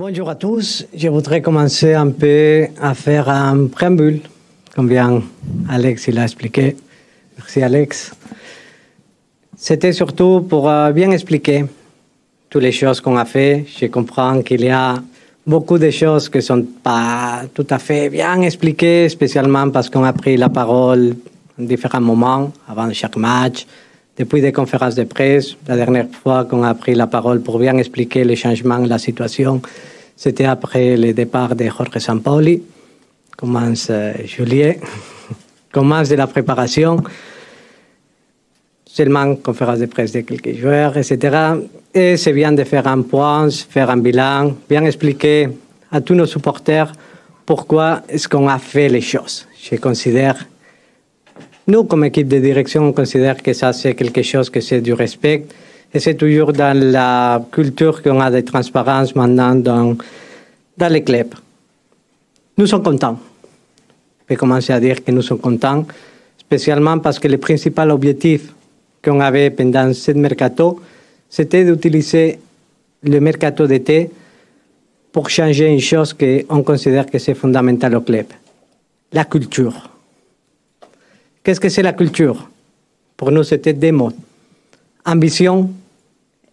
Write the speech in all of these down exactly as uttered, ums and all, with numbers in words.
Bonjour à tous, je voudrais commencer un peu à faire un préambule, comme bien Alex l'a expliqué. Merci Alex. C'était surtout pour bien expliquer toutes les choses qu'on a fait. Je comprends qu'il y a beaucoup de choses qui ne sont pas tout à fait bien expliquées, spécialement parce qu'on a pris la parole à différents moments, avant chaque match, depuis des conférences de presse. La dernière fois qu'on a pris la parole pour bien expliquer les changements, la situation, c'était après le départ de Jorge Sampaoli. Commence euh, juillet, commence de la préparation, seulement conférence de presse de quelques joueurs, et cetera. Et c'est bien de faire un point, faire un bilan, bien expliquer à tous nos supporters pourquoi est-ce qu'on a fait les choses. Je considère, nous, comme équipe de direction, on considère que ça, c'est quelque chose que c'est du respect. Et c'est toujours dans la culture qu'on a de transparence maintenant dans, dans les clubs. Nous sommes contents. Je vais commencer à dire que nous sommes contents, spécialement parce que le principal objectif qu'on avait pendant ce mercato, c'était d'utiliser le mercato d'été pour changer une chose qu'on considère que c'est fondamental au club, la culture. Qu'est-ce que c'est la culture? Pour nous, c'était deux mots. Ambition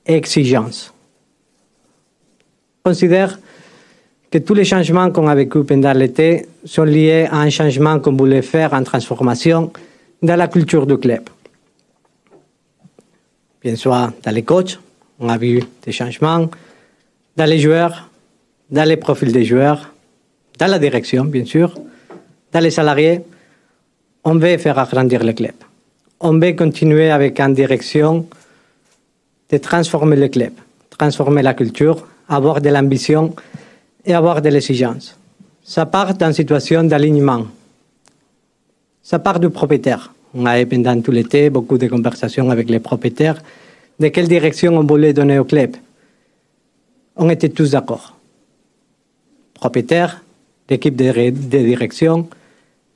et exigence. On considère que tous les changements qu'on a vécu pendant l'été sont liés à un changement qu'on voulait faire en transformation dans la culture du club. Bien sûr, dans les coachs, on a vu des changements, dans les joueurs, dans les profils des joueurs, dans la direction, bien sûr, dans les salariés. On veut faire agrandir le club. On veut continuer avec une direction de transformer le club, transformer la culture, avoir de l'ambition et avoir de l'exigence. Ça part d'une situation d'alignement. Ça part du propriétaire. On a eu pendant tout l'été beaucoup de conversations avec les propriétaires de quelle direction on voulait donner au club. On était tous d'accord. Propriétaire, l'équipe de, de direction,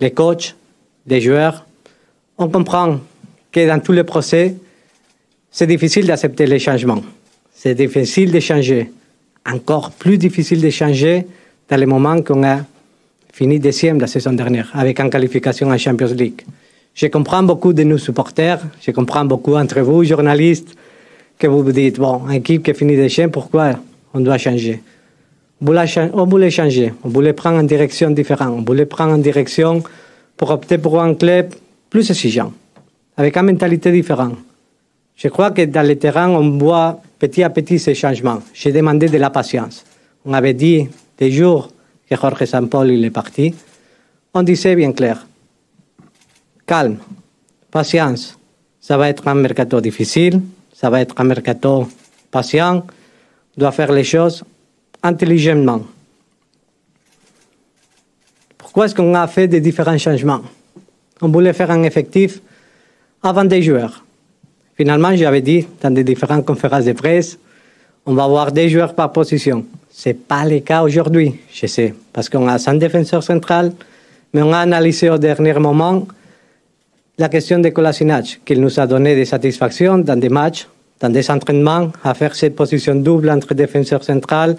les coachs, les joueurs. On comprend que dans tous les procès, c'est difficile d'accepter les changements. C'est difficile de changer. Encore plus difficile de changer dans les moments qu'on a fini dixième la saison dernière, avec une qualification en Champions League. Je comprends beaucoup de nos supporters, je comprends beaucoup entre vous, journalistes, que vous vous dites, bon, une équipe qui finit dixième, pourquoi on doit changer? On voulait changer, on voulait prendre une direction différente, on voulait prendre une direction pour opter pour un club plus exigeant, avec une mentalité différente. Je crois que dans le terrain, on voit petit à petit ces changements. J'ai demandé de la patience. On avait dit des jours que Jorge Sampaoli est parti, on disait bien clair, calme, patience, ça va être un mercato difficile, ça va être un mercato patient, on doit faire les choses intelligemment. Pourquoi est-ce qu'on a fait des différents changements? On voulait faire un effectif avant des joueurs. Finalement, j'avais dit dans des différentes conférences de presse, on va avoir des joueurs par position. Ce n'est pas le cas aujourd'hui, je sais, parce qu'on a cinq défenseurs centrales, mais on a analysé au dernier moment la question de Kolasinac, qu'il nous a donné des satisfactions dans des matchs, dans des entraînements, à faire cette position double entre défenseur central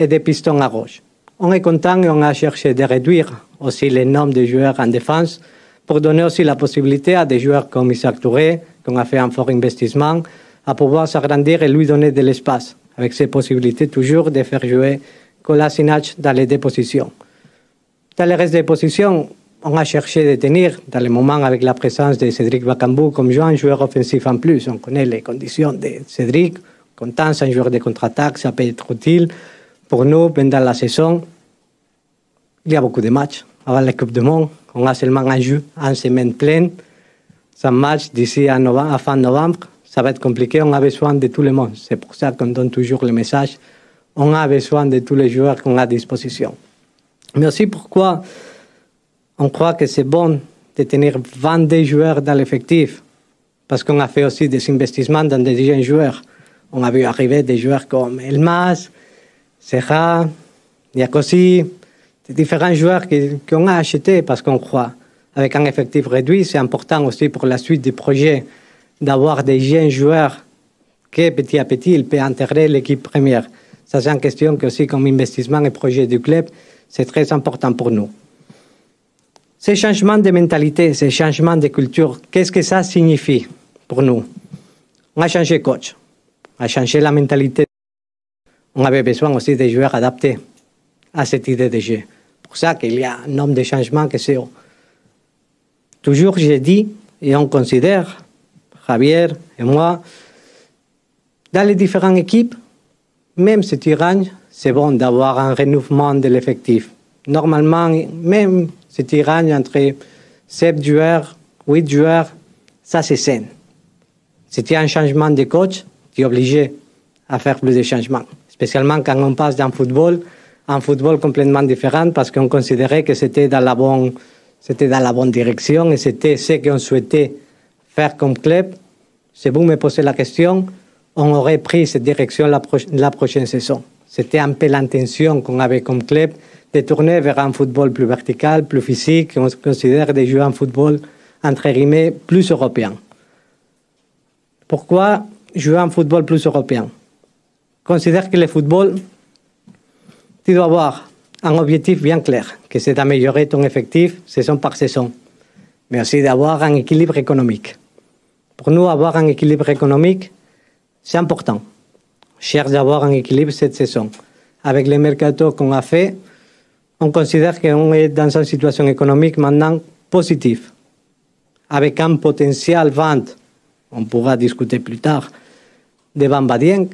et des pistons à gauche. On est content et on a cherché de réduire aussi le nombre de joueurs en défense pour donner aussi la possibilité à des joueurs comme Isaac Touré, qu'on a fait un fort investissement, à pouvoir s'agrandir et lui donner de l'espace, avec ces possibilités toujours de faire jouer Kolasinac dans les deux positions. Dans le reste des positions, on a cherché de tenir, dans les moments avec la présence de Cédric Bakambu comme joueur, un joueur offensif en plus. On connaît les conditions de Cédric, content, un joueur de contre-attaque, ça peut être utile pour nous pendant la saison. Il y a beaucoup de matchs avant la Coupe du Monde. On a seulement un jeu, une semaine pleine. Sans match d'ici à, à fin novembre, ça va être compliqué. On a besoin de tout le monde. C'est pour ça qu'on donne toujours le message. On a besoin de tous les joueurs qu'on a à disposition. Mais aussi pourquoi on croit que c'est bon de tenir vingt-deux joueurs dans l'effectif, parce qu'on a fait aussi des investissements dans des jeunes joueurs. On a vu arriver des joueurs comme Elmas, Serra, Yacossi, des différents joueurs qu'on a achetés parce qu'on croit. Avec un effectif réduit, c'est important aussi pour la suite du projet d'avoir des jeunes joueurs qui, petit à petit, ils peuvent intégrer l'équipe première. ça c'est en question que aussi comme investissement et projet du club, c'est très important pour nous. Ces changements de mentalité, ces changements de culture, qu'est-ce que ça signifie pour nous? On a changé coach, on a changé la mentalité. On avait besoin aussi des joueurs adaptés à cette idée de jeu. Pour ça qu'il y a un nombre de changements que c'est... Toujours, j'ai dit, et on considère, Javier et moi, dans les différentes équipes, même si tu ranges, c'est bon d'avoir un renouvellement de l'effectif. Normalement, même si tu ranges entre sept joueurs, huit joueurs, ça c'est sain. Si tu as un changement de coach, tu es obligé à faire plus de changements. Spécialement quand on passe d'un football, un football complètement différent, parce qu'on considérait que c'était dans la bonne... C'était dans la bonne direction et c'était ce qu'on souhaitait faire comme club. Si vous me posez la question, on aurait pris cette direction la, pro la prochaine saison. C'était un peu l'intention qu'on avait comme club de tourner vers un football plus vertical, plus physique. On considère de jouer un football, entre guillemets, plus européen. Pourquoi jouer un football plus européen? Considère que le football, tu dois avoir un objectif bien clair, que c'est d'améliorer ton effectif saison par saison, mais aussi d'avoir un équilibre économique. Pour nous, avoir un équilibre économique, c'est important. On cherche d'avoir un équilibre cette saison. Avec les mercato qu'on a fait, on considère qu'on est dans une situation économique maintenant positive, avec un potentiel vente, on pourra discuter plus tard, de Bamba Dieng.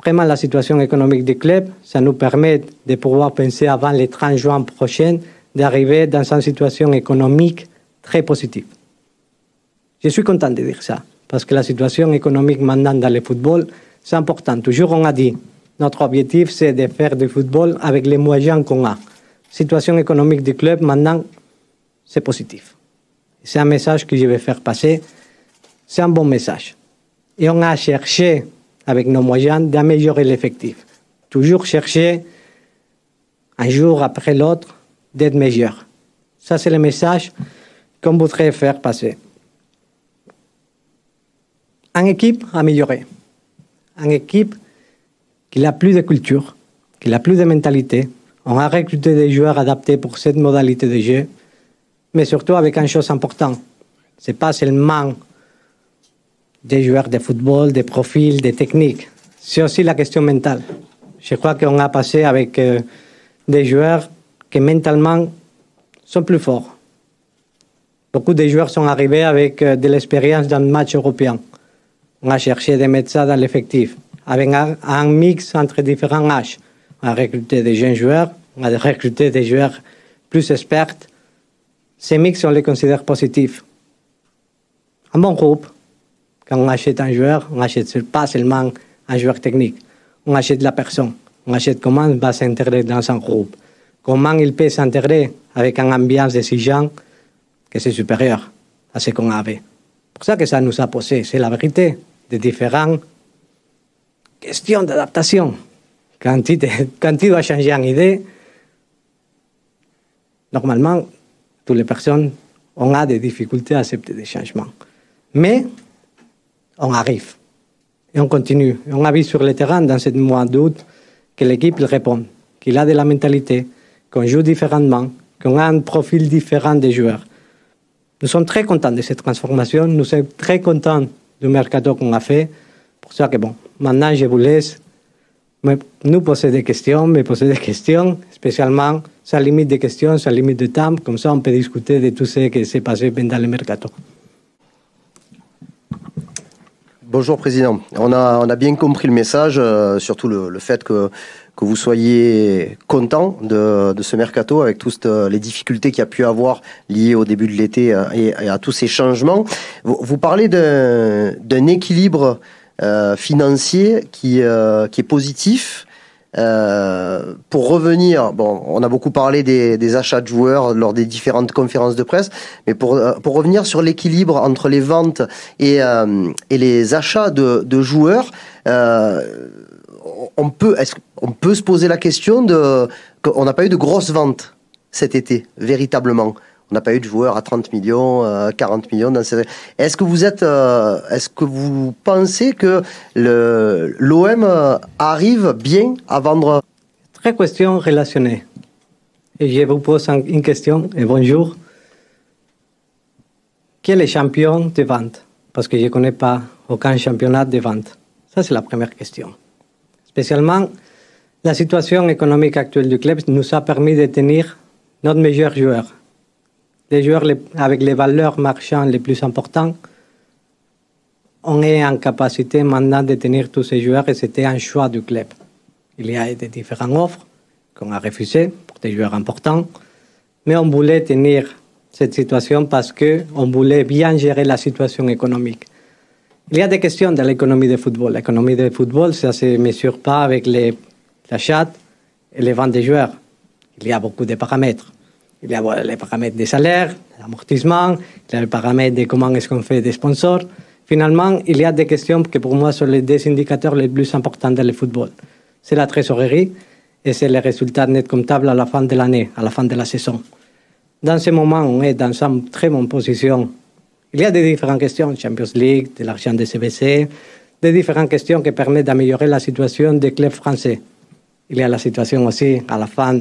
Vraiment, la situation économique du club, ça nous permet de pouvoir penser avant le trente juin prochain d'arriver dans une situation économique très positive. Je suis content de dire ça, parce que la situation économique maintenant dans le football, c'est important. Toujours on a dit, notre objectif c'est de faire du football avec les moyens qu'on a. La situation économique du club maintenant, c'est positif. C'est un message que je vais faire passer, c'est un bon message. Et on a cherché avec nos moyens, d'améliorer l'effectif. Toujours chercher, un jour après l'autre, d'être meilleur. Ça, c'est le message qu'on voudrait faire passer. Une équipe améliorée. Une équipe qui n'a plus de culture, qui n'a plus de mentalité. On a recruté des joueurs adaptés pour cette modalité de jeu, mais surtout avec une chose importante. Ce n'est pas seulement des joueurs de football, des profils, des techniques. C'est aussi la question mentale. Je crois qu'on a passé avec euh, des joueurs qui mentalement sont plus forts. Beaucoup de joueurs sont arrivés avec euh, de l'expérience d'un match européen. On a cherché des médecins dans l'effectif, avec un, un mix entre différents âges. On a recruté des jeunes joueurs, on a recruté des joueurs plus experts. Ces mix, on les considère positifs. Un bon groupe. Quand on achète un joueur, on n'achète pas seulement un joueur technique. On achète la personne. On achète comment il va s'intégrer dans un groupe. Comment il peut s'intégrer avec une ambiance de six gens qui est supérieure à ce qu'on avait. C'est pour ça que ça nous a posé, c'est la vérité, des différentes questions d'adaptation. Quand, quand tu dois changer une idée, normalement, toutes les personnes ont des difficultés à accepter des changements. Mais on arrive et on continue. On a vu sur le terrain, dans ce mois d'août, que l'équipe répond, qu'il a de la mentalité, qu'on joue différemment, qu'on a un profil différent des joueurs. Nous sommes très contents de cette transformation, nous sommes très contents du mercato qu'on a fait. Pour ça que, bon, maintenant je vous laisse nous poser des questions, me poser des questions, spécialement sa limite de questions, sa limite de temps, comme ça on peut discuter de tout ce qui s'est passé pendant le mercato. Bonjour Président, on a, on a bien compris le message, euh, surtout le, le fait que, que vous soyez content de, de ce mercato avec toutes les difficultés qu'il y a pu avoir liées au début de l'été et, et à tous ces changements. Vous, vous parlez d'un équilibre euh, financier qui, euh, qui est positif. Euh, pour revenir, bon, on a beaucoup parlé des, des achats de joueurs lors des différentes conférences de presse, mais pour, pour revenir sur l'équilibre entre les ventes et, euh, et les achats de, de joueurs, euh, on peut, est-ce qu'on peut se poser la question de qu'on n'a pas eu de grosses ventes cet été, véritablement. On n'a pas eu de joueurs à trente millions, à quarante millions. Dans ces... Est-ce que vous êtes, euh, est-ce que vous pensez que le, l'O M arrive bien à vendre? Très question relationnée. Et je vous pose une question, et bonjour. Quel est champion de vente? Parce que je ne connais pas aucun championnat de vente. Ça, c'est la première question. Spécialement, la situation économique actuelle du club nous a permis de tenir notre meilleur joueur. Les joueurs avec les valeurs marchandes les plus importantes, on est en capacité maintenant de tenir tous ces joueurs et c'était un choix du club. Il y a des différentes offres qu'on a refusées pour des joueurs importants, mais on voulait tenir cette situation parce qu'on voulait bien gérer la situation économique. Il y a des questions dans l'économie de football. L'économie de football, ça ne se mesure pas avec les achats et les ventes des joueurs. Il y a beaucoup de paramètres. Il y a les paramètres des salaires, l'amortissement, il y a les paramètres de comment est-ce qu'on fait des sponsors. Finalement, il y a des questions qui pour moi sont les deux indicateurs les plus importants dans le football. C'est la trésorerie et c'est les résultats nets comptables à la fin de l'année, à la fin de la saison. Dans ce moment, on est dans une très bonne position. Il y a des différentes questions, Champions League, de l'argent des C B C, des différentes questions qui permettent d'améliorer la situation des clubs français. Il y a la situation aussi à la fin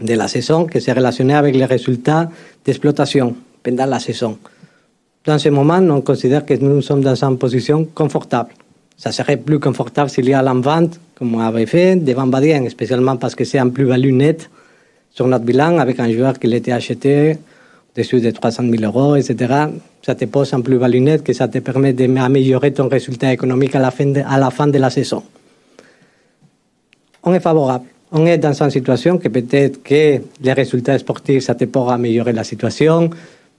de la saison qui se relationnait avec les résultats d'exploitation pendant la saison. Dans ce moment, on considère que nous sommes dans une position confortable. Ça serait plus confortable s'il y a l'en-vente, comme on avait fait, de Bamba Dieng, spécialement parce que c'est un plus-value net sur notre bilan avec un joueur qui était acheté au-dessus de trois cent mille euros, et cetera. Ça te pose un plus-value net que ça te permet d'améliorer ton résultat économique à la fin de, à la fin de la saison. On est favorable. On est dans une situation que peut-être que les résultats sportifs, ça te pourra améliorer la situation.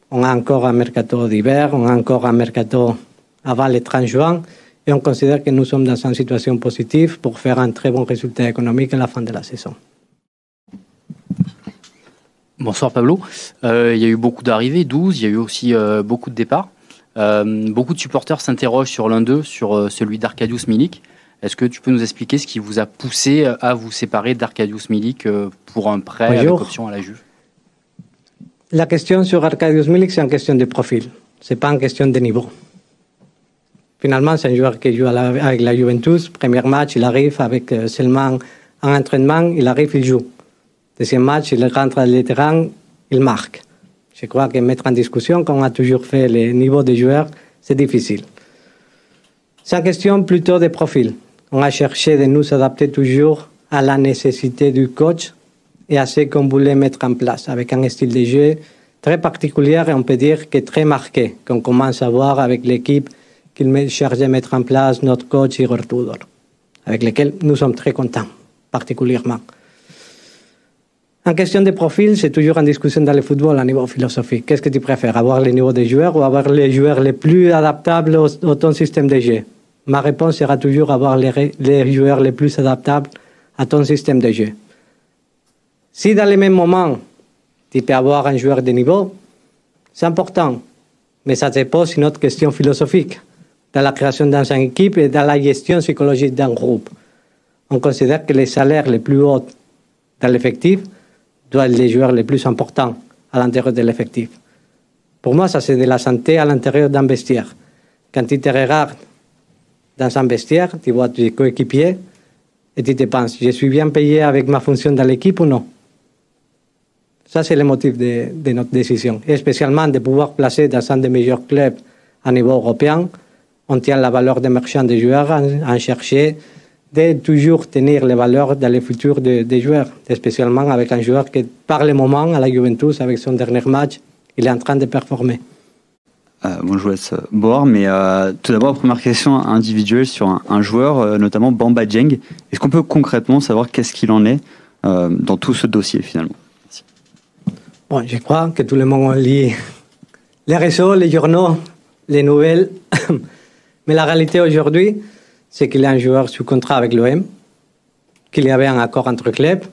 On a encore un mercato d'hiver, on a encore un mercato avant le trente juin. Et on considère que nous sommes dans une situation positive pour faire un très bon résultat économique à la fin de la saison. Bonsoir Pablo. Euh, il y a eu beaucoup d'arrivées, douze. Il y a eu aussi euh, beaucoup de départs. Euh, beaucoup de supporters s'interrogent sur l'un d'eux, sur euh, celui d'Arkadiusz Milik. Est-ce que tu peux nous expliquer ce qui vous a poussé à vous séparer d'Arkadiusz Milik pour un prêt Bonjour. avec option à la Juve? La question sur Arkadiusz Milik, c'est une question de profil. Ce n'est pas une question de niveau. Finalement, c'est un joueur qui joue avec la Juventus. Premier match, il arrive avec seulement un entraînement. Il arrive, il joue. Deuxième match, il rentre à le terrain, il marque. Je crois que mettre en discussion, comme on a toujours fait le niveau des joueurs, c'est difficile. C'est une question plutôt de profil. On a cherché de nous adapter toujours à la nécessité du coach et à ce qu'on voulait mettre en place, avec un style de jeu très particulier et on peut dire que très marqué, qu'on commence à voir avec l'équipe qu'il cherche de mettre en place notre coach Igor Tudor, avec lequel nous sommes très contents, particulièrement. En question de profil, c'est toujours en discussion dans le football à niveau philosophique. Qu'est-ce que tu préfères, avoir le niveau des joueurs ou avoir les joueurs les plus adaptables au, au ton système de jeu? Ma réponse sera toujours avoir les, les joueurs les plus adaptables à ton système de jeu. Si dans les mêmes moments, tu peux avoir un joueur de niveau, c'est important. Mais ça te pose une autre question philosophique dans la création d'une équipe et dans la gestion psychologique d'un groupe. On considère que les salaires les plus hauts dans l'effectif doivent être les joueurs les plus importants à l'intérieur de l'effectif. Pour moi, ça c'est de la santé à l'intérieur d'un vestiaire. Quand tu te regardes dans un vestiaire, tu vois tes coéquipiers et tu te penses, je suis bien payé avec ma fonction dans l'équipe ou non? Ça, c'est le motif de, de notre décision. Et spécialement de pouvoir placer dans un des meilleurs clubs à niveau européen, on tient la valeur des marchands des joueurs en cherchant de toujours tenir les valeurs dans le futur des de joueurs, spécialement avec un joueur qui, par le moment, à la Juventus, avec son dernier match, il est en train de performer. Euh, bon, je vous laisse boire, mais euh, tout d'abord, première question individuelle sur un, un joueur, euh, notamment Bamba Dieng. Est-ce qu'on peut concrètement savoir qu'est-ce qu'il en est euh, dans tout ce dossier, finalement? Merci. Bon, je crois que tout le monde lit les réseaux, les journaux, les nouvelles, mais la réalité aujourd'hui, c'est qu'il y a un joueur sous contrat avec l'O M, qu'il y avait un accord entre clubs,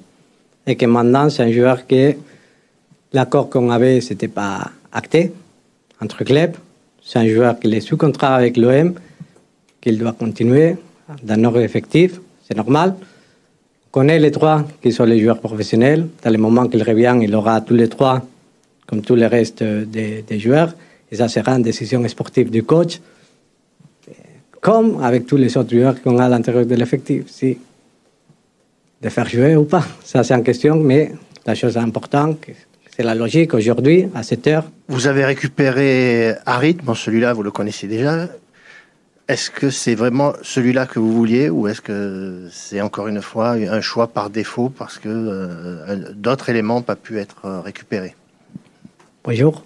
et que maintenant, c'est un joueur que l'accord qu'on avait, ce n'était pas acté, entre clubs. C'est un joueur qui est sous contrat avec l'O M, qu'il doit continuer dans notre effectif, c'est normal. On connaît les trois qui sont les joueurs professionnels. Dans le moment qu'il revient, il aura tous les trois comme tout le reste des, des joueurs. Et ça sera une décision sportive du coach, comme avec tous les autres joueurs qu'on a à l'intérieur de l'effectif. Si de faire jouer ou pas, ça c'est en question, mais la chose importante, c'est la logique aujourd'hui, à cette heure. Vous avez récupéré Harit, bon celui-là vous le connaissez déjà. Est-ce que c'est vraiment celui-là que vous vouliez ou est-ce que c'est encore une fois un choix par défaut parce que euh, d'autres éléments n'ont pas pu être récupérés? Bonjour.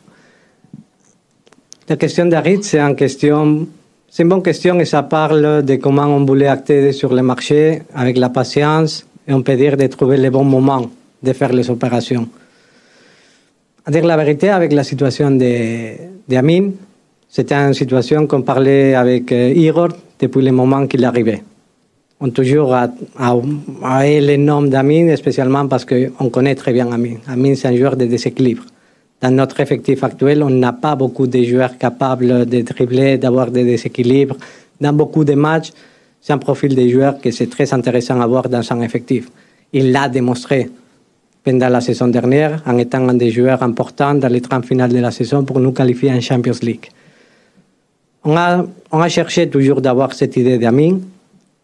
La question d'Harit, c'est une question... C'est une bonne question et ça parle de comment on voulait acter sur le marché avec la patience et on peut dire de trouver les bons moments de faire les opérations. À dire la vérité, avec la situation d'Amine, c'était une situation qu'on parlait avec euh, Igor depuis le moment qu'il arrivait. On toujours a, a, a le nom d'Amine, spécialement parce qu'on connaît très bien Amine. Amine, c'est un joueur de déséquilibre. Dans notre effectif actuel, on n'a pas beaucoup de joueurs capables de dribbler, d'avoir des déséquilibres. Dans beaucoup de matchs, c'est un profil de joueur que c'est très intéressant à voir dans son effectif. Il l'a démontré pendant la saison dernière, en étant un des joueurs importants dans les trames finales de la saison pour nous qualifier en Champions League. On a, on a cherché toujours d'avoir cette idée d'Amine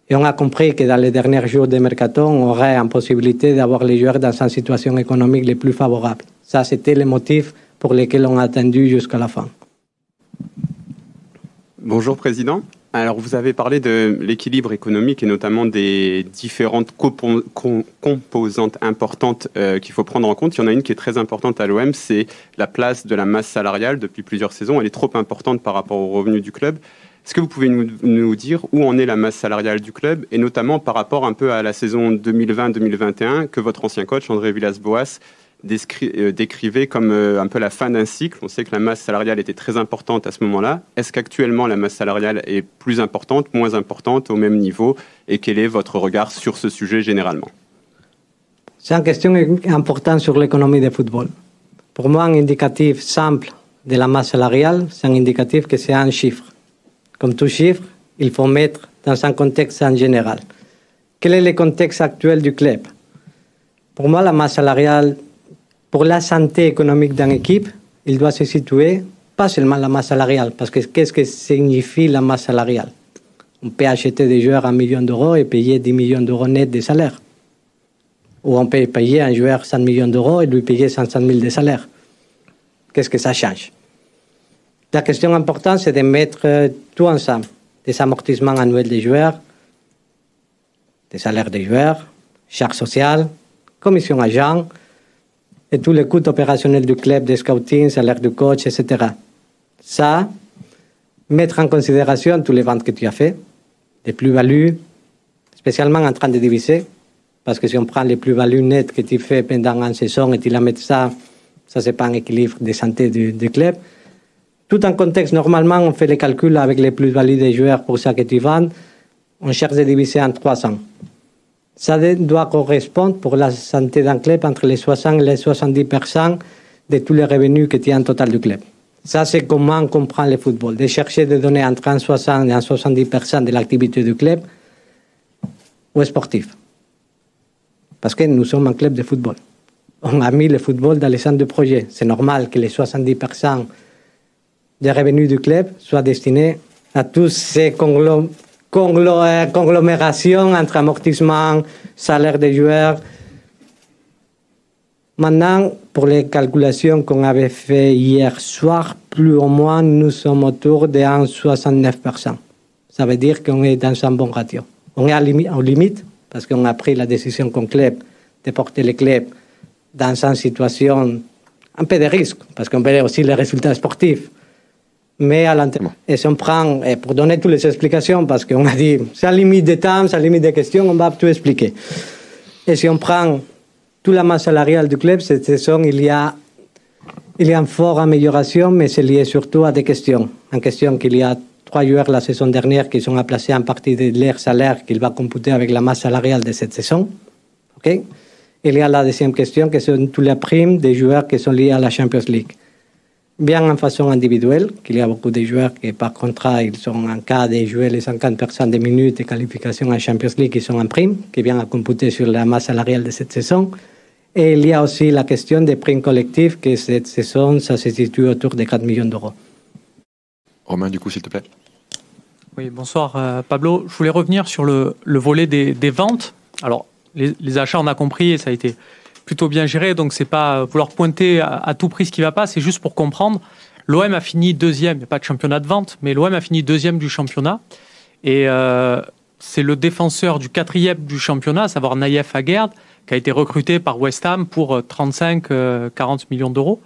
et on a compris que dans les derniers jours de mercato, on aurait une possibilité d'avoir les joueurs dans une situation économique les plus favorable. Ça, c'était le motif pour lequel on a attendu jusqu'à la fin. Bonjour, Président. Alors, vous avez parlé de l'équilibre économique et notamment des différentes compo- com- composantes importantes euh, qu'il faut prendre en compte. Il y en a une qui est très importante à l'O M, c'est la place de la masse salariale depuis plusieurs saisons. Elle est trop importante par rapport aux revenus du club. Est-ce que vous pouvez nous, nous dire où en est la masse salariale du club et notamment par rapport un peu à la saison deux mille vingt deux mille vingt et un que votre ancien coach, André Villas-Boas, Décri- euh, décrivait comme euh, un peu la fin d'un cycle. On sait que la masse salariale était très importante à ce moment-là. Est-ce qu'actuellement la masse salariale est plus importante, moins importante, au même niveau? Et quel est votre regard sur ce sujet généralement? C'est une question importante sur l'économie du football. Pour moi, un indicatif simple de la masse salariale, c'est un indicatif que c'est un chiffre. Comme tout chiffre, il faut mettre dans un contexte en général. Quel est le contexte actuel du club? Pour moi, la masse salariale... Pour la santé économique d'une équipe, il doit se situer pas seulement la masse salariale, parce que qu'est-ce que signifie la masse salariale? On peut acheter des joueurs à un million d'euros et payer dix millions d'euros net de salaire. Ou on peut payer un joueur cent millions d'euros et lui payer cinq cent mille de salaire. Qu'est-ce que ça change? La question importante, c'est de mettre tout ensemble. Des amortissements annuels des joueurs, des salaires des joueurs, charges sociales, commission agent, et tous les coûts opérationnels du club, des scouting, salaire du coach, et cetera. Ça, mettre en considération toutes les ventes que tu as faites, les plus-values, spécialement en train de diviser, parce que si on prend les plus-values nettes que tu fais pendant une saison et tu la mets ça, ça c'est pas un équilibre de santé du, du club. Tout en contexte, normalement, on fait les calculs avec les plus-values des joueurs pour ça que tu vends. On cherche de diviser en trois cents. Ça doit correspondre pour la santé d'un club entre les soixante et les soixante-dix pour cent de tous les revenus que tu as en total du club. Ça, c'est comment on comprend le football. De chercher de donner entre un soixante et un soixante-dix pour cent de l'activité du club ou sportif. Parce que nous sommes un club de football. On a mis le football dans les centres de projet. C'est normal que les soixante-dix pour cent des revenus du club soient destinés à tous ces conglomérats. Conglomération entre amortissement, salaire des joueurs. Maintenant, pour les calculations qu'on avait fait hier soir, plus ou moins, nous sommes autour de un virgule soixante-neuf pour cent. Ça veut dire qu'on est dans un bon ratio. On est à limi- aux limites, parce qu'on a pris la décision qu'on club de porter le club dans une situation un peu de risque, parce qu'on verrait aussi les résultats sportifs. Mais à l'intérieur. Et si on prend, et pour donner toutes les explications, parce qu'on a dit, ça limite de temps, ça limite de questions, on va tout expliquer. Et si on prend toute la masse salariale du club, cette saison, il y a, il y a une forte amélioration, mais c'est lié surtout à des questions. En question qu'il y a trois joueurs la saison dernière qui sont à placer en partie de leur salaire qu'il va computer avec la masse salariale de cette saison. Okay? Il y a la deuxième question, qui sont toutes les primes des joueurs qui sont liés à la Champions League. Bien en façon individuelle, qu'il y a beaucoup de joueurs qui, par contrat, ils sont en cas de jouer les cinquante pour cent des minutes de qualification en Champions League, ils sont en prime, qui vient à computer sur la masse salariale de cette saison. Et il y a aussi la question des primes collectives, que cette saison, ça se situe autour de quatre millions d'euros. Romain, du coup, s'il te plaît. Oui, bonsoir euh, Pablo. Je voulais revenir sur le, le volet des, des ventes. Alors, les, les achats, on a compris, et ça a été plutôt bien géré, donc c'est pas vouloir pointer à, à tout prix ce qui ne va pas, c'est juste pour comprendre. L'O M a fini deuxième, il n'y a pas de championnat de vente, mais l'O M a fini deuxième du championnat. Et euh, c'est le défenseur du quatrième du championnat, à savoir Nayef Aguerd, qui a été recruté par West Ham pour trente-cinq à quarante millions d'euros.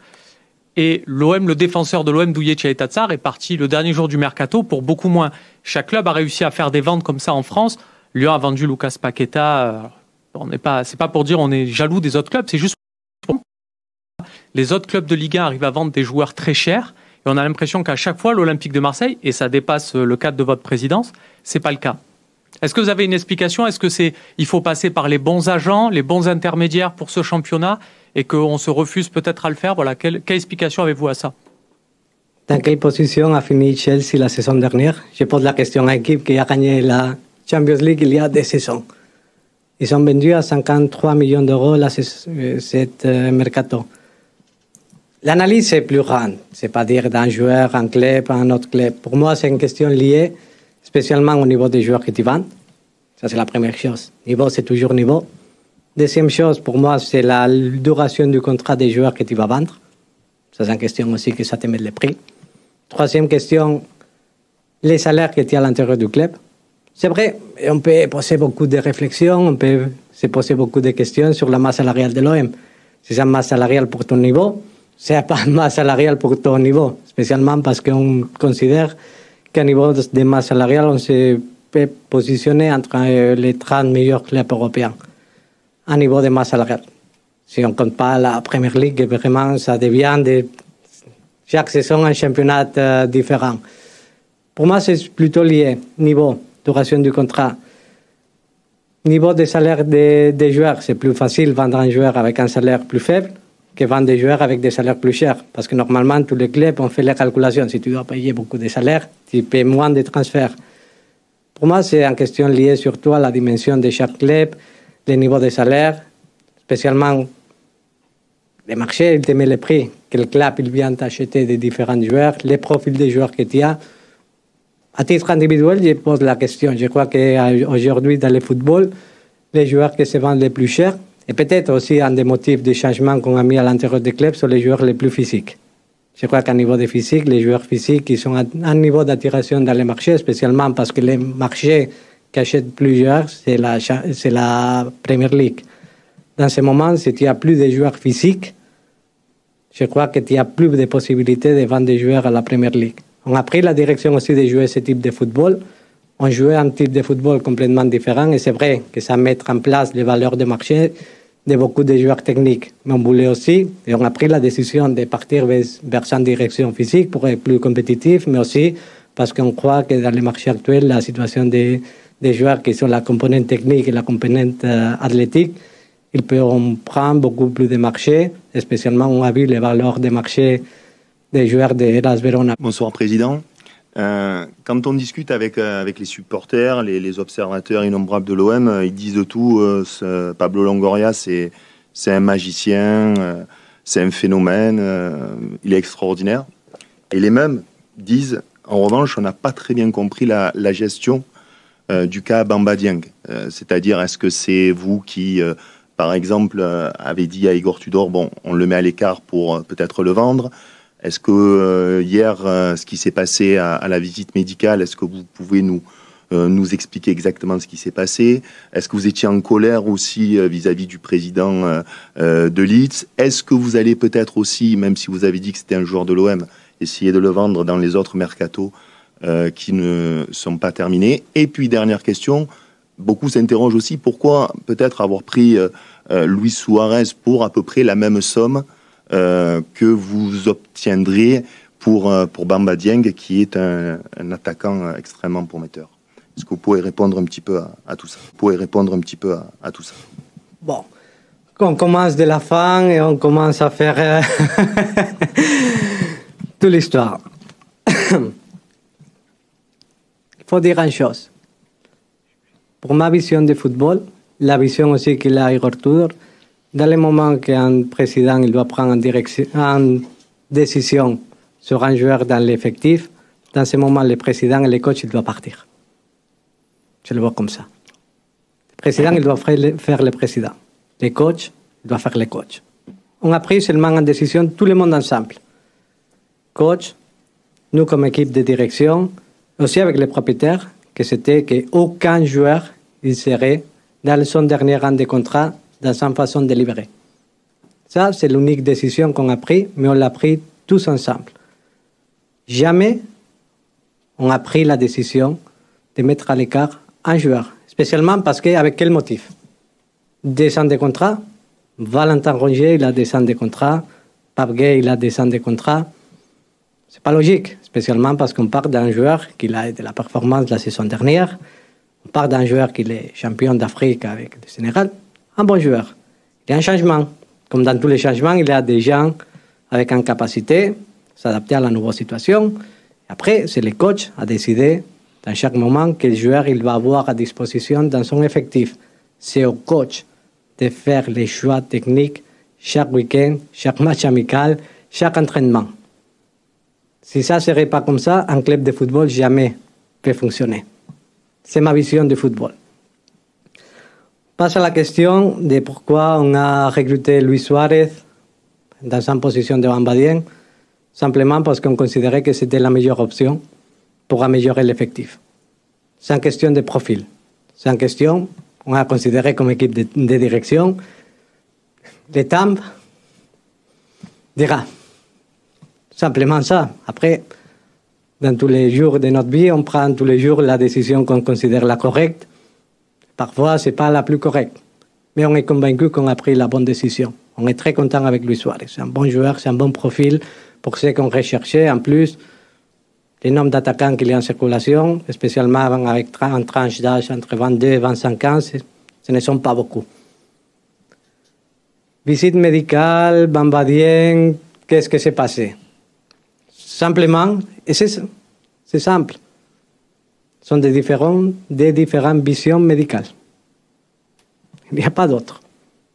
Et l'O M, le défenseur de l'O M, Douye Tchaïtatsar, est parti le dernier jour du mercato pour beaucoup moins. Chaque club a réussi à faire des ventes comme ça en France. Lyon a vendu Lucas Paqueta. On n'est pas, c'est pas pour dire on est jaloux des autres clubs, c'est juste pour les autres clubs de Ligue un arrivent à vendre des joueurs très chers. Et on a l'impression qu'à chaque fois, l'Olympique de Marseille, et ça dépasse le cadre de votre présidence, c'est pas le cas. Est-ce que vous avez une explication? Est-ce que c'est, il faut passer par les bons agents, les bons intermédiaires pour ce championnat et qu'on se refuse peut-être à le faire? Voilà, quelle, quelle explication avez-vous à ça? Dans quelle position a fini Chelsea la saison dernière? Je pose la question à l'équipe qui a gagné la Champions League il y a deux saisons. Ils ont vendu à cinquante-trois millions d'euros cette euh, mercato. L'analyse est plus grande, c'est pas dire d'un joueur, un club, un autre club. Pour moi, c'est une question liée spécialement au niveau des joueurs que tu vends. Ça, c'est la première chose. Niveau, c'est toujours niveau. Deuxième chose, pour moi, c'est la duration du contrat des joueurs que tu vas vendre. Ça, c'est une question aussi que ça te met le prix. Troisième question, les salaires que tu as à l'intérieur du club. C'est vrai, on peut poser beaucoup de réflexions, on peut se poser beaucoup de questions sur la masse salariale de l'O M. C'est une masse salariale pour ton niveau, c'est pas une masse salariale pour ton niveau, spécialement parce qu'on considère qu'à niveau de masse salariale, on se peut positionner entre les trente meilleurs clubs européens à niveau de masse salariale. Si on ne compte pas la Première Ligue, vraiment, ça devient de chaque saison un championnat différent. Pour moi, c'est plutôt lié niveau. Duration du contrat. Niveau des salaires des, des joueurs, c'est plus facile vendre un joueur avec un salaire plus faible que vendre des joueurs avec des salaires plus chers. Parce que normalement, tous les clubs ont fait les calculations. Si tu dois payer beaucoup de salaires, tu payes moins de transferts. Pour moi, c'est une question liée surtout à la dimension de chaque club, le niveau des salaires, spécialement les marchés, ils te mettent les prix. Quel club il vient t'acheter des différents joueurs, les profils des joueurs que tu as. À titre individuel, je pose la question. Je crois qu'aujourd'hui, dans le football, les joueurs qui se vendent les plus chers, et peut-être aussi un des motifs de changement qu'on a mis à l'intérieur des clubs, sont les joueurs les plus physiques. Je crois qu'à niveau des physiques, les joueurs physiques, ils sont à un niveau d'attiration dans les marchés, spécialement parce que les marchés qui achètent plusieurs, c'est la, c'est la Premier League. Dans ce moment, si tu n'as plus de joueurs physiques, je crois que tu n'as plus de possibilités de vendre des joueurs à la Premier League. On a pris la direction aussi de jouer ce type de football. On jouait un type de football complètement différent. Et c'est vrai que ça met en place les valeurs de marché de beaucoup de joueurs techniques. Mais on voulait aussi, et on a pris la décision de partir vers, vers une direction physique pour être plus compétitif, mais aussi parce qu'on croit que dans le marché actuel, la situation des, des joueurs qui sont la composante technique et la composante euh, athlétique, ils peuvent prendre beaucoup plus de marché. Et spécialement, on a vu les valeurs de marché des joueurs de l'A S Verona. Bonsoir Président. Euh, quand on discute avec, euh, avec les supporters, les, les observateurs innombrables de l'O M, euh, ils disent de tout. Euh, ce, Pablo Longoria, c'est un magicien, euh, c'est un phénomène, euh, il est extraordinaire. Et les mêmes disent, en revanche, on n'a pas très bien compris la, la gestion euh, du cas Bamba Dieng. Euh, C'est-à-dire, est-ce que c'est vous qui, euh, par exemple, euh, avez dit à Igor Tudor, bon, on le met à l'écart pour euh, peut-être le vendre? Est-ce que euh, hier, euh, ce qui s'est passé à, à la visite médicale, est-ce que vous pouvez nous, euh, nous expliquer exactement ce qui s'est passé? Est-ce que vous étiez en colère aussi vis-à-vis euh, -vis du président euh, euh, de Leeds? Est-ce que vous allez peut-être aussi, même si vous avez dit que c'était un joueur de l'O M, essayer de le vendre dans les autres mercatos euh, qui ne sont pas terminés? Et puis, dernière question, beaucoup s'interrogent aussi pourquoi peut-être avoir pris euh, euh, Luis Suárez pour à peu près la même somme Euh, que vous obtiendrez pour, euh, pour Bamba Dieng, qui est un, un attaquant extrêmement prometteur. Est-ce que vous pouvez répondre un petit peu à, à tout ça? Vous pouvez répondre un petit peu à, à tout ça. Bon, on commence de la fin et on commence à faire euh... toute l'histoire. Il faut dire une chose. Pour ma vision du football, la vision aussi qu'il a Igor Tudor, Dans le moment qu'un président il doit prendre une décision sur un joueur dans l'effectif, dans ce moment, le président et les coachs doivent partir. Je le vois comme ça. Le président, il doit faire le président. Les coachs, il doit faire les coachs. On a pris seulement une décision, tout le monde ensemble. Coach, nous comme équipe de direction, aussi avec les propriétaires, que c'était qu'aucun joueur il serait dans son dernier rang de contrat, dans sa façon de libérer. Ça, c'est l'unique décision qu'on a prise, mais on l'a prise tous ensemble. Jamais on a pris la décision de mettre à l'écart un joueur, spécialement parce qu'avec quel motif? Descente des contrats, Valentin Rongier, il a descente des contrats, Pape Gueye, il a descente des contrats. C'est pas logique, spécialement parce qu'on part d'un joueur qui a de la performance de la saison dernière, on part d'un joueur qui est champion d'Afrique avec le Sénégal, un bon joueur. Il y a un changement. Comme dans tous les changements, il y a des gens avec une capacité, s'adapter à la nouvelle situation. Après, c'est le coach à décider dans chaque moment quel joueur il va avoir à disposition dans son effectif. C'est au coach de faire les choix techniques chaque week-end, chaque match amical, chaque entraînement. Si ça ne serait pas comme ça, un club de football jamais peut fonctionner. C'est ma vision du football. Passe à la question de pourquoi on a recruté Luis Suárez dans sa position de Bamba Dieng. Simplement parce qu'on considérait que c'était la meilleure option pour améliorer l'effectif. Sans question de profil. Sans question, on a considéré comme équipe de, de direction. Le temps dira. Simplement ça. Après, dans tous les jours de notre vie, on prend tous les jours la décision qu'on considère la correcte. Parfois, ce n'est pas la plus correcte. Mais on est convaincu qu'on a pris la bonne décision. On est très content avec Luis Suárez. C'est un bon joueur, c'est un bon profil. Pour ce qu'on recherchait, en plus, le nombre d'attaquants qu'il y a en circulation, spécialement avec une tranche d'âge entre vingt-deux et vingt-cinq ans, ce ne sont pas beaucoup. Visite médicale, Bamba Dieng, qu'est-ce qui s'est passé? Simplement, et c'est simple, ce sont des, différents, des différentes visions médicales. Il n'y a pas d'autre.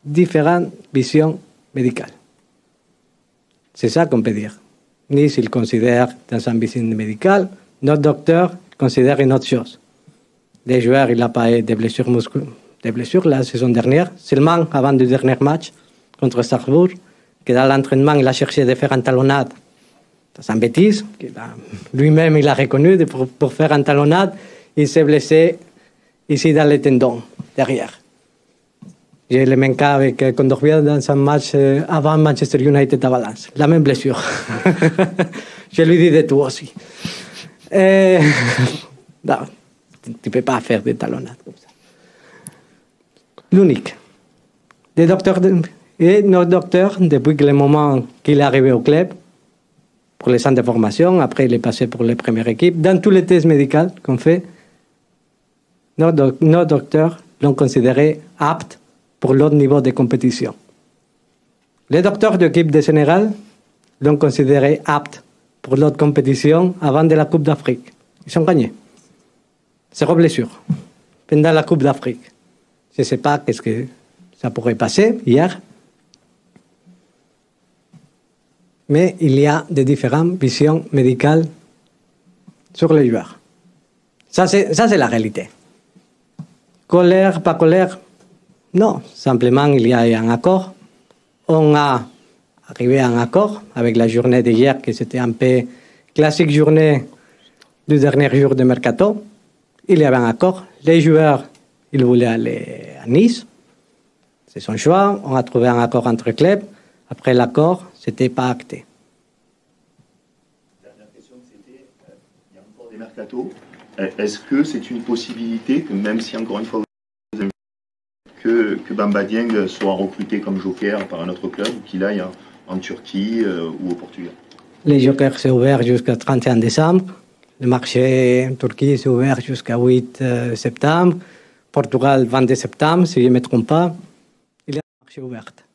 Différentes visions médicales. C'est ça qu'on peut dire. Ni s'il considère dans sa visite médicale, notre docteur considère une autre chose. Les joueurs, il n'a pas eu de blessures musculaires, des blessures la saison dernière, seulement avant le dernier match contre Sarrebourg, que dans l'entraînement, il a cherché de faire un talonnade. C'est une bêtise. Lui-même, il a reconnu pour, pour faire un talonnade, il s'est blessé ici dans les tendons, derrière. J'ai le même cas avec Condor-Biel dans un match avant Manchester United à Valence. La même blessure. Je lui dis de tout aussi. Et... non, tu ne peux pas faire des talonnades comme ça. L'unique. Les docteurs de... Et nos docteurs, depuis le moment qu'il est arrivé au club, pour les centres de formation, après il est passé pour les premières équipes, dans tous les tests médicaux qu'on fait, nos, doc... nos docteurs l'ont considéré apte pour l'autre niveau de compétition. Les docteurs de l'équipe de Sénégal l'ont considéré apte pour l'autre compétition avant de la Coupe d'Afrique. Ils ont gagné. Zéro blessure. Pendant la Coupe d'Afrique. Je ne sais pas qu'est-ce que ça pourrait passer hier. Mais il y a des différentes visions médicales sur les joueurs. Ça, c'est la réalité. Colère, pas colère. Non, simplement il y a un accord. On a arrivé à un accord avec la journée d'hier, qui c'était un peu classique journée du dernier jour de mercato. Il y avait un accord. Les joueurs, ils voulaient aller à Nice. C'est son choix. On a trouvé un accord entre clubs. Après l'accord, c'était pas acté. La dernière question, c'était euh, il y a encore des mercatos. Est-ce que c'est une possibilité que même si encore une fois que Bamba Dieng soit recruté comme joker par un autre club ou qu'il aille en Turquie euh, ou au Portugal? Les jokers sont ouverts jusqu'au trente et un décembre. Le marché en Turquie s'est ouvert jusqu'au huit septembre. Portugal, vingt-deux septembre, si je ne me trompe pas. Il y a un marché ouvert.